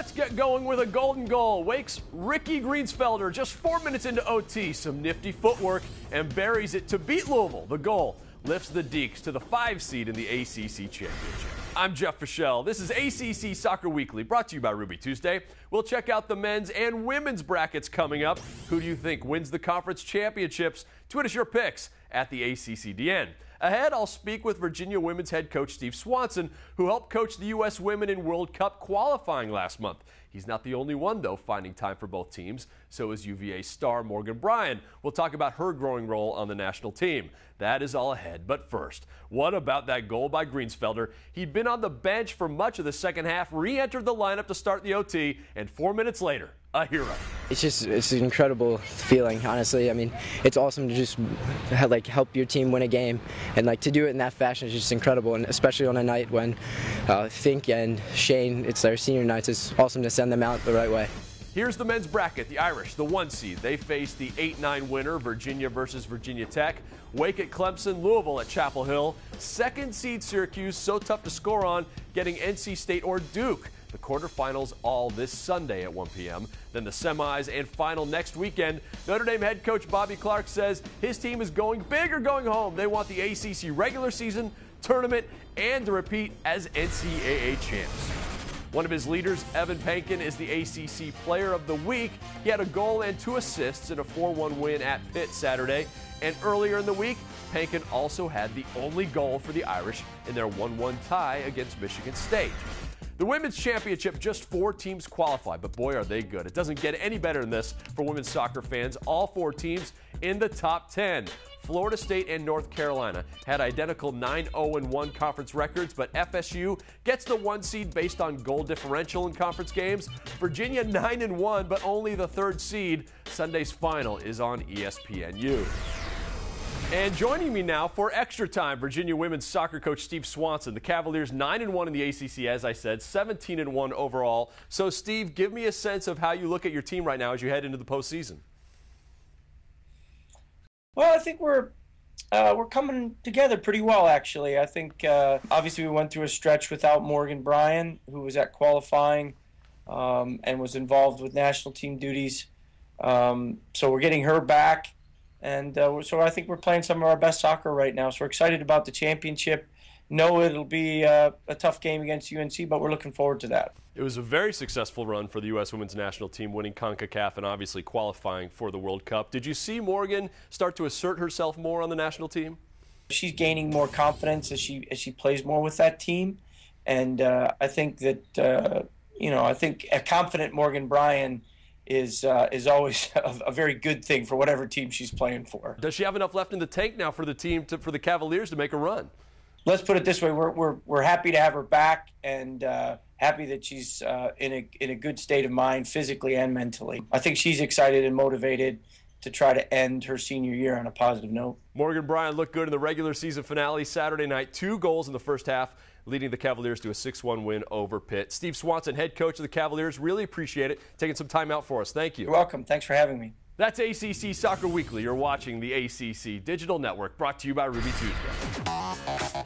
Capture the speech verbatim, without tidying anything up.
Let's get going with a golden goal. Wake's Ricky Greensfelder just four minutes into O T, some nifty footwork, and buries it to beat Louisville. The goal lifts the Deacs to the five seed in the A C C championship. I'm Jeff Fischel. This is A C C Soccer Weekly, brought to you by Ruby Tuesday. We'll check out the men's and women's brackets coming up. Who do you think wins the conference championships? Tweet us your picks at the A C C D N. Ahead, I'll speak with Virginia women's head coach Steve Swanson, who helped coach the U S women in World Cup qualifying last month. He's not the only one, though, finding time for both teams. So is U V A star Morgan Brian. We'll talk about her growing role on the national team. That is all ahead. But first, what about that goal by Greensfelder? He'd been on the bench for much of the second half, re-entered the lineup to start the O T, and four minutes later, a hero. It's just it's an incredible feeling, honestly. I mean, it's awesome to just like help your team win a game, and like to do it in that fashion is just incredible. And especially on a night when uh, Fink and Shane, it's their senior nights, it's awesome to send them out the right way. Here's the men's bracket. The Irish, the one seed, they face the eight nine winner, Virginia versus Virginia Tech. Wake at Clemson, Louisville at Chapel Hill. Second seed Syracuse, so tough to score on, getting N C State or Duke. The quarterfinals all this Sunday at one p m Then the semis and final next weekend. Notre Dame head coach Bobby Clark says his team is going big or going home. They want the A C C regular season, tournament, and to repeat as N C double A champs. One of his leaders, Evan Pankin, is the A C C Player of the Week. He had a goal and two assists in a four one win at Pitt Saturday. And earlier in the week, Pankin also had the only goal for the Irish in their one one tie against Michigan State. The women's championship, just four teams qualified, but boy, are they good. It doesn't get any better than this for women's soccer fans. All four teams in the top ten. Florida State and North Carolina had identical nine oh and one conference records, but F S U gets the one seed based on goal differential in conference games. Virginia nine and one, but only the third seed. Sunday's final is on E S P N U. And joining me now for extra time, Virginia women's soccer coach Steve Swanson. The Cavaliers nine and one in the A C C, as I said, seventeen and one overall. So, Steve, give me a sense of how you look at your team right now as you head into the postseason. Well, I think we're uh, we're coming together pretty well, actually. I think uh, obviously we went through a stretch without Morgan Brian, who was at qualifying um, and was involved with national team duties. Um, so we're getting her back. And uh, so I think we're playing some of our best soccer right now. So we're excited about the championship. Know it'll be uh, a tough game against U N C, but we're looking forward to that. It was a very successful run for the U S women's national team, winning CONCACAF and obviously qualifying for the World Cup. Did you see Morgan start to assert herself more on the national team? She's gaining more confidence as she as she plays more with that team. And uh, I think that, uh, you know, I think a confident Morgan Brian is uh, is always a, a very good thing for whatever team she's playing for. Does she have enough left in the tank now for the team, to, for the Cavaliers to make a run? Let's put it this way: we're we're we're happy to have her back, and uh, happy that she's uh, in a in a good state of mind, physically and mentally. I think she's excited and motivated to try to end her senior year on a positive note. Morgan Brian looked good in the regular season finale Saturday night. Two goals in the first half, leading the Cavaliers to a six one win over Pitt. Steve Swanson, head coach of the Cavaliers, really appreciate it, taking some time out for us. Thank you. You're welcome. Thanks for having me. That's A C C Soccer Weekly. You're watching the A C C Digital Network, brought to you by Ruby Tuesday.